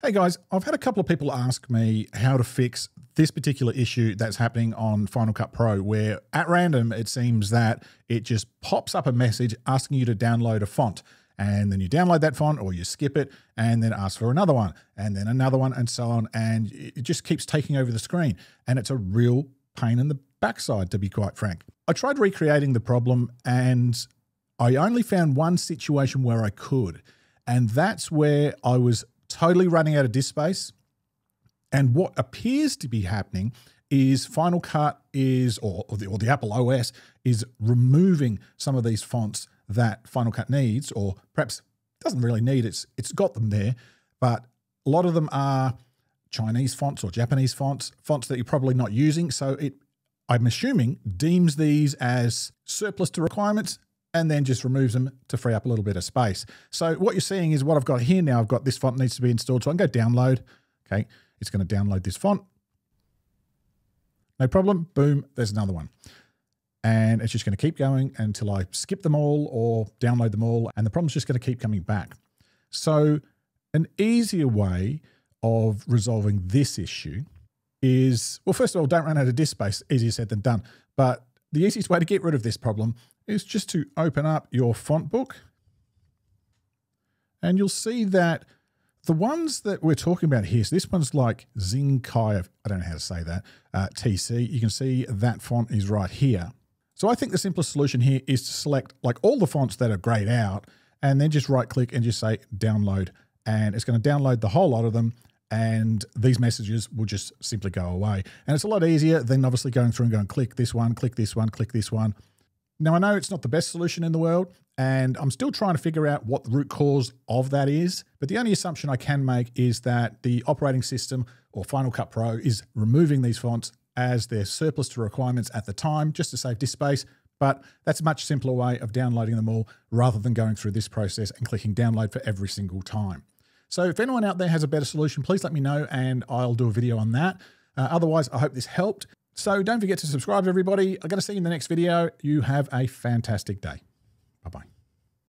Hey guys, I've had a couple of people ask me how to fix this particular issue that's happening on Final Cut Pro, where at random it seems that it just pops up a message asking you to download a font, and then you download that font or you skip it and then ask for another one and then another one and so on, and it just keeps taking over the screen, and it's a real pain in the backside, to be quite frank. I tried recreating the problem and I only found one situation where I could, and that's where I was totally running out of disk space. And what appears to be happening is Final Cut is, or the Apple OS is removing some of these fonts that Final Cut needs, or perhaps doesn't really need. It's got them there, but a lot of them are Chinese fonts or Japanese fonts, fonts that you're probably not using. So it, I'm assuming, deems these as surplus to requirements and then just removes them to free up a little bit of space. So what you're seeing is what I've got here now. I've got this font needs to be installed, so I can go download. Okay, it's going to download this font. No problem. Boom, there's another one. And it's just going to keep going until I skip them all or download them all, and the problem's just going to keep coming back. So an easier way of resolving this issue is, well, first of all, don't run out of disk space. Easier said than done. But the easiest way to get rid of this problem is just to open up your font book, and you'll see that the ones that we're talking about here, so this one's like Xinkai, I don't know how to say that, TC, you can see that font is right here. So I think the simplest solution here is to select like all the fonts that are grayed out and then just right click and just say download, and it's going to download the whole lot of them, and these messages will just simply go away. And it's a lot easier than obviously going through and going click this one, click this one, click this one. Now, I know it's not the best solution in the world, and I'm still trying to figure out what the root cause of that is, but the only assumption I can make is that the operating system or Final Cut Pro is removing these fonts as they're surplus to requirements at the time just to save disk space, but that's a much simpler way of downloading them all rather than going through this process and clicking download for every single time. So if anyone out there has a better solution, please let me know and I'll do a video on that. Otherwise, I hope this helped. So don't forget to subscribe, everybody. I'm going to see you in the next video. You have a fantastic day. Bye-bye.